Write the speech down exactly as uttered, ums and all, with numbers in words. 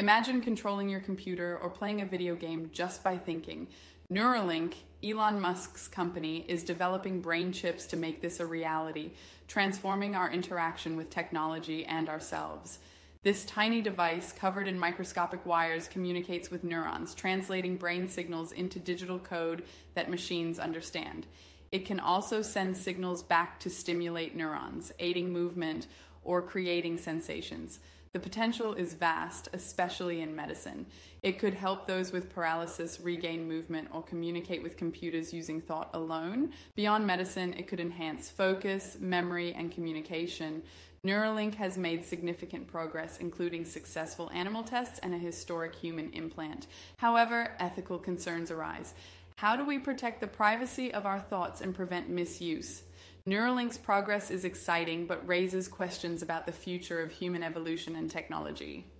Imagine controlling your computer or playing a video game just by thinking. Neuralink, Elon Musk's company, is developing brain chips to make this a reality, transforming our interaction with technology and ourselves. This tiny device, covered in microscopic wires, communicates with neurons, translating brain signals into digital code that machines understand. It can also send signals back to stimulate neurons, aiding movement or creating sensations. The potential is vast, especially in medicine. It could help those with paralysis regain movement or communicate with computers using thought alone. Beyond medicine, it could enhance focus, memory, and communication. Neuralink has made significant progress, including successful animal tests and a historic human implant. However, ethical concerns arise. How do we protect the privacy of our thoughts and prevent misuse? Neuralink's progress is exciting, but raises questions about the future of human evolution and technology.